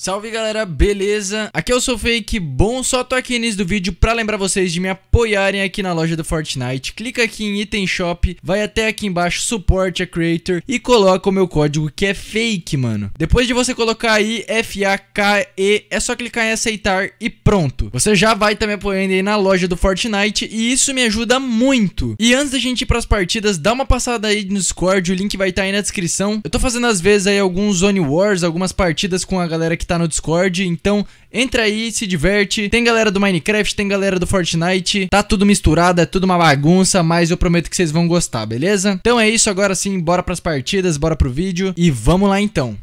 Salve galera, beleza? Aqui eu sou o Fake, bom, só tô aqui no início do vídeo pra lembrar vocês de me apoiarem aqui na loja do Fortnite. Clica aqui em item shop, vai até aqui embaixo, suporte a creator e coloca o meu código que é Fake, mano. Depois de você colocar aí FAKE, é só clicar em aceitar e pronto. Você já vai estar me apoiando aí na loja do Fortnite e isso me ajuda muito. E antes da gente ir pras partidas, dá uma passada aí no Discord, o link vai estar aí na descrição. Eu tô fazendo às vezes aí alguns Zone Wars, algumas partidas com a galera que tá no Discord, então entra aí, se diverte, tem galera do Minecraft, tem galera do Fortnite, tá tudo misturado, é tudo uma bagunça, mas eu prometo que vocês vão gostar, beleza? Então é isso, agora sim, bora pras partidas, bora pro vídeo e vamos lá então.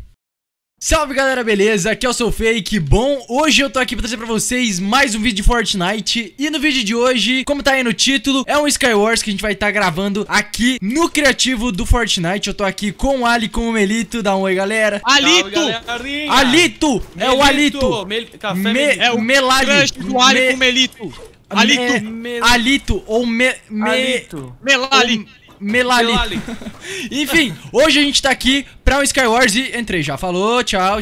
Salve galera, beleza? Aqui eu sou o Fake, bom, hoje eu tô aqui pra trazer pra vocês mais um vídeo de Fortnite. E no vídeo de hoje, como tá aí no título, é um Sky Wars que a gente vai estar gravando aqui no criativo do Fortnite. Eu tô aqui com o Ali, com o Melito, dá um oi galera. Alito! Alito! É o Alito! É o Melali do Ali com o Melito. Alito ou Melali. Melali. Enfim, hoje a gente tá aqui pra um Sky Wars e entrei já, falou, tchau.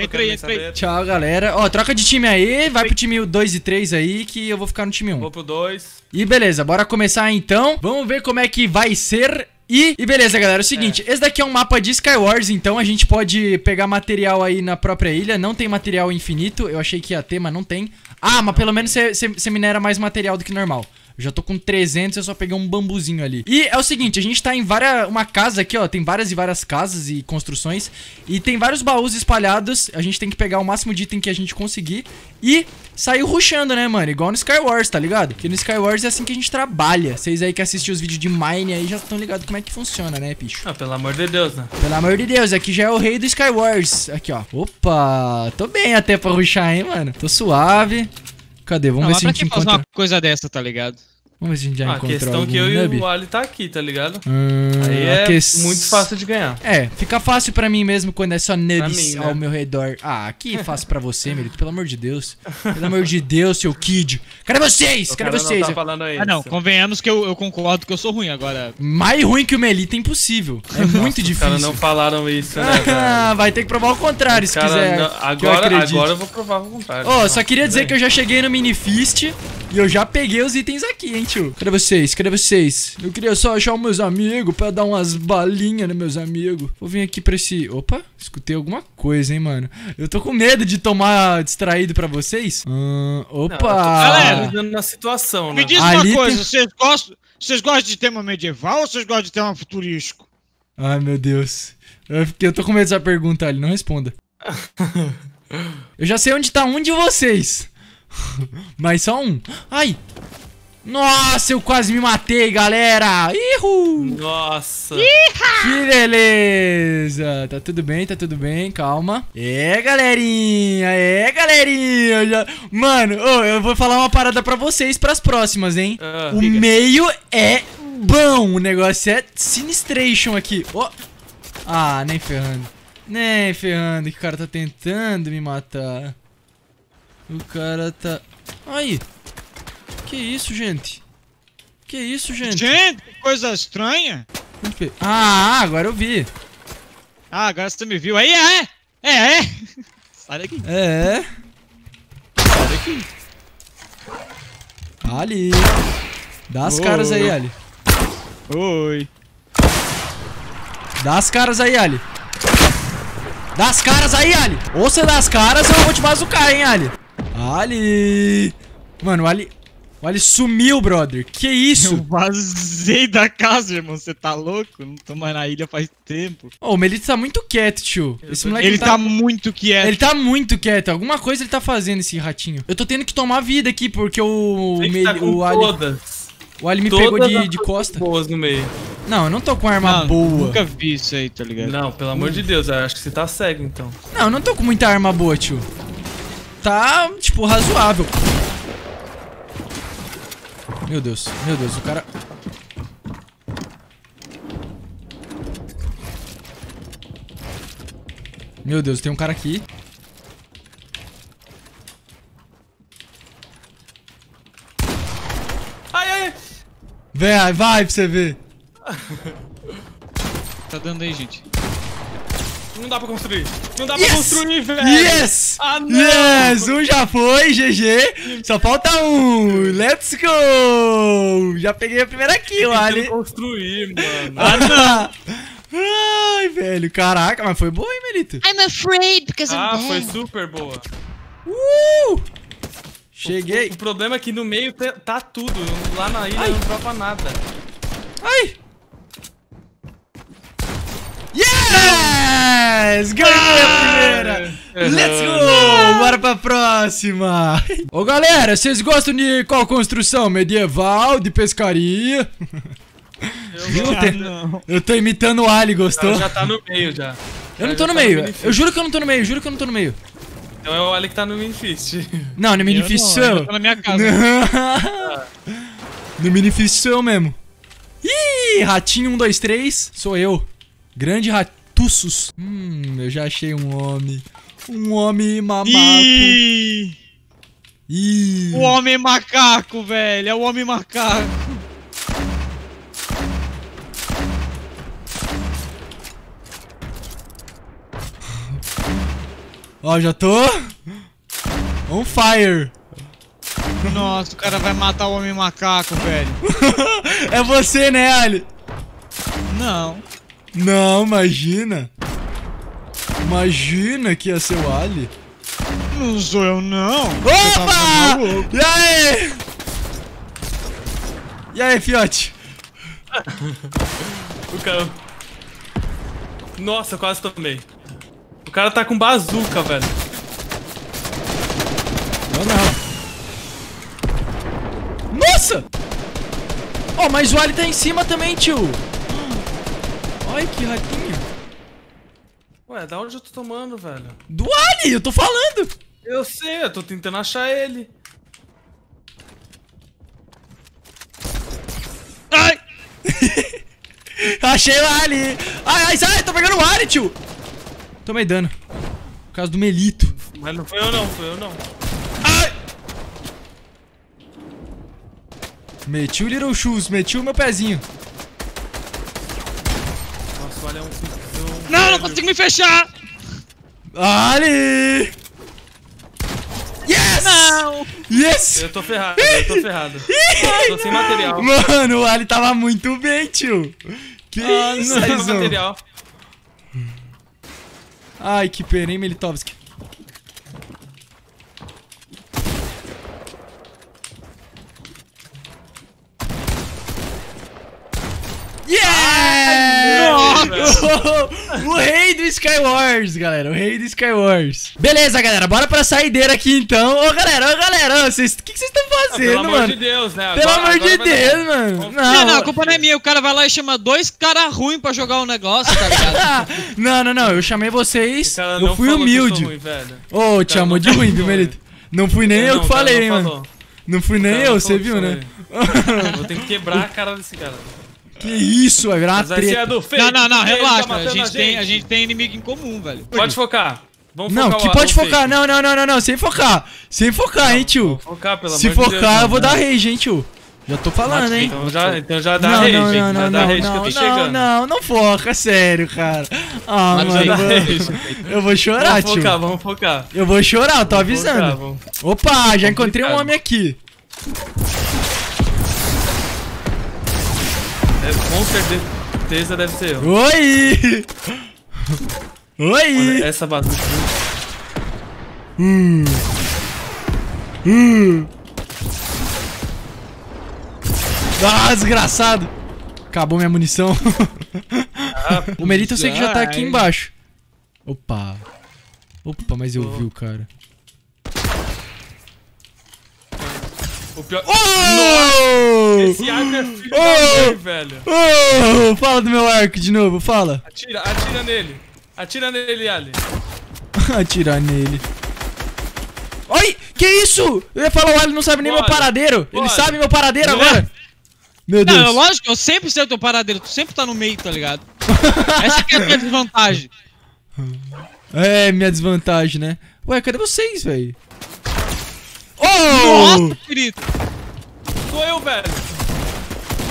Entrei. Tchau, galera. Ó, troca de time aí, vai pro time 2 e 3 aí que eu vou ficar no time 1. Vou pro 2. E beleza, bora começar então. Vamos ver como é que vai ser. E beleza, galera, é o seguinte, esse daqui é um mapa de Sky Wars, então a gente pode pegar material aí na própria ilha. Não tem material infinito, eu achei que ia ter, mas não tem. Ah, mas pelo menos você minera mais material do que normal. Eu já tô com 300, eu só peguei um bambuzinho ali. E é o seguinte, a gente tá em uma casa aqui, ó. Tem várias casas e construções. E tem vários baús espalhados. A gente tem que pegar o máximo de item que a gente conseguir. E sair rushando, né, mano? Igual no Sky Wars, tá ligado? Porque no Sky Wars é assim que a gente trabalha. Vocês aí que assistem os vídeos de Mine aí já estão ligados como é que funciona, né, bicho? Ah, pelo amor de Deus, né? Pelo amor de Deus, aqui já é o rei do Sky Wars. Aqui, ó. Opa! Tô bem até pra rushar, hein, mano? Tô suave. Cadê? Vamos ver se a gente encontra uma coisa dessa, tá ligado? Vamos ver se a gente já encontrou algum. A questão que eu e o Ali tá aqui, tá ligado? Aí é muito fácil de ganhar. É, fica fácil pra mim mesmo quando é só nubs ao meu redor. Ah, aqui fácil pra você, Melito, pelo amor de Deus. Pelo amor de Deus, seu kid. Cadê vocês? Cadê vocês? Não tá falando aí, não, convenhamos que eu concordo que eu sou ruim agora. Mais ruim que o Melito é impossível. É muito difícil. Os caras não falaram isso, né? Ah, vai ter que provar o contrário se quiser. Agora eu vou provar o contrário. Ó, só queria dizer que eu já cheguei no mini fist e eu já peguei os itens aqui, hein? Cadê vocês? Cadê vocês? Eu queria só achar os meus amigos pra dar umas balinhas, né, meus amigos? Vou vir aqui pra esse... Opa, escutei alguma coisa, hein, mano? Eu tô com medo de tomar distraído pra vocês. Opa! Galera, tô... na situação, né? Me diz uma coisa, vocês gostam de tema medieval ou vocês gostam de tema futurístico? Ai, meu Deus. Eu tô com medo dessa pergunta, Ali, não responda. Eu já sei onde tá um de vocês. Mas só um. Ai! Nossa, eu quase me matei, galera. Ihu! Nossa. Iha! Que beleza. Tá tudo bem, calma. É, galerinha, Já... Mano, oh, eu vou falar uma parada pra vocês pras próximas, hein? O diga. Meio é bom, o negócio é sinistration aqui. Oh. Ah, nem ferrando. Nem ferrando, que o cara tá tentando me matar. O cara tá... Aí. Que isso, gente? Que isso, gente? Gente, coisa estranha. Ah, agora eu vi. Ah, agora você me viu. Aí é. Sai daqui. É. Sai daqui. Ali. Dá as caras aí, Ali. Oi. Dá as caras aí, Ali. Dá as caras aí, Ali. Ou você dá as caras ou eu vou te bazucar, hein, Ali. Ali. Mano, o Ali... Olha, sumiu, brother. Que isso? Eu vazei da casa, irmão. Você tá louco? Não tô mais na ilha faz tempo. Ô, o Melito tá muito quieto, tio. Esse moleque ele tá muito quieto. Ele tá muito quieto. Alguma coisa ele tá fazendo, esse ratinho. Eu tô tendo que tomar vida aqui, porque o Ali me pegou de costa. Boas no meio. Não, eu não tô com arma boa. Nunca vi isso aí, tá ligado? Não, pelo amor de Deus. Eu acho que você tá cego, então. Não, eu não tô com muita arma boa, tio. Tá, tipo, razoável. Meu Deus, o cara... Meu Deus, tem um cara aqui. Ai! Véi, vai pra você ver. Tá dando aí, gente. Não dá pra construir. Não dá pra construir, velho. Yes! Ah, não. Yes! Um já foi, GG. Só falta um. Let's go! Já peguei a primeira kill, Ali. Construir, mano. Ah, não. Ai, velho, caraca, mas foi boa, hein, Melito? I'm afraid, because I'm dead. Foi super boa. Cheguei. O problema é que no meio tá tudo. Lá na ilha não dropa nada. Ai! Yes! Ganhei a primeira! Let's go! Bora pra próxima! Ô, galera, vocês gostam de qual construção? Medieval, de pescaria? Eu tô imitando o Ali, gostou? Já tá no meio, já. Eu não tô no meio, eu juro que eu não tô no meio, juro que eu não tô no meio. Então é o Ali que tá no minifício. Não, no minifício sou eu. Tá na minha casa. No minifício sou eu mesmo. Ih, ratinho 1, 2, 3, sou eu. Grande ratuços. Eu já achei um homem. Um homem mamaco. Ih. O homem macaco, velho, é o homem macaco. Ó, já tô on fire. Nossa, o cara vai matar o homem macaco, velho. É você, né, Ali? Não. Não, imagina. Imagina que ia ser o Ali. Não sou eu, não. Opa! E aí? E aí, fiote? O cara... Nossa, quase tomei. O cara tá com bazuca, velho. Não. Nossa! Ó, oh, mas o Ali tá em cima também, tio. Olha que ratinho. Ué, da onde eu tô tomando, velho? Do Ali, eu tô falando. Eu sei, eu tô tentando achar ele. Ai! Achei o Ali. Ai, ai, sai, tô pegando o Ali, tio. Tomei dano. Por causa do Melito. Mas não foi eu não, foi eu não. Ai! Meti o Little Shoes, meti o meu pezinho. Nossa, olha um cuzão. Não, velho. Não consigo me fechar! Ali! Yes! Não! Yes! Eu tô ferrado, eu tô ferrado. Tô sem material. Mano, o Ali tava muito bem, tio. Que isso, não tem material. Ai, que pena, hein, Melitovski. Yeah! Nossa! O rei do Sky Wars, galera. O rei do Sky Wars. Beleza, galera. Bora pra saideira aqui, então. Ô, galera, vocês... O que vocês estão fazendo, mano? Pelo amor de Deus, né? Pelo amor de Deus, mano. Não, a culpa não é minha. O cara vai lá e chama dois caras ruins pra jogar um negócio, tá ligado? Não. Eu chamei vocês. Eu fui humilde. Ô, te amou de ruim, viu, Melito? Não fui nem eu que falei, hein, mano. Não fui nem eu, você viu, né? Vou ter que quebrar a cara desse cara. Que isso, vai virar uma treta. Não, relaxa. A gente tem inimigo em comum, velho. Pode focar. Vamos não, focar que pode focar. Fake. Não. Sem focar. Sem focar, hein, tio. Focar, pelo Se amor focar, de Deus, eu vou dar rage, hein, tio. Já tô falando, hein. Então já dá rage. Não foca, sério, cara. Ah, mano. Eu vou chorar, tio. Vamos focar. Eu vou chorar, eu tô avisando. Opa, já encontrei um homem aqui. Com certeza deve ser eu. Oi! Mano, essa bazuca. Ah, desgraçado! Acabou minha munição. O Melito eu sei que já tá aqui embaixo. Opa, mas eu vi o cara. O pior... Oh! Esse arco é filho da mãe, velho. Fala do meu arco de novo, fala. Atira nele. Atira nele, Ali. Atira nele. Oi, que isso? Eu ia falar, o Ali não sabe nem meu paradeiro. Ele sabe meu paradeiro agora. Meu Deus. Não, lógico, eu sempre sei o teu paradeiro. Tu sempre tá no meio, tá ligado? Essa aqui é a minha desvantagem. É, minha desvantagem, né? Ué, cadê vocês, velho? Nossa, querido! Sou eu, velho!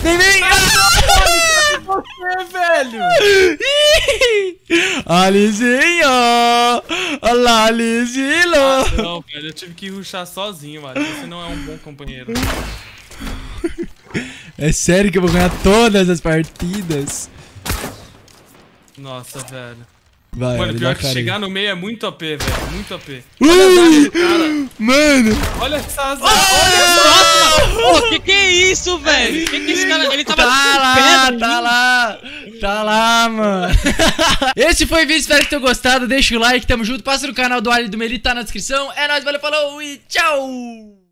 Vem! você, velho? Alizinho! Olha lá, Alizinho! Não, velho, eu tive que rushar sozinho, mano. Você não é um bom companheiro. É sério que eu vou ganhar todas as partidas? Nossa, velho. Vai, mano, pior que chegar no meio é muito OP, velho. Muito OP. Olha cara. Mano. Olha essa asa. Olha essa. Que é isso, velho? Que esse cara... Ele tava... Tá lá, mano. Esse foi o vídeo. Espero que tenham gostado. Deixa o like. Tamo junto. Passa no canal do Ali e do Melito. Tá na descrição. É nóis. Valeu, falou e tchau.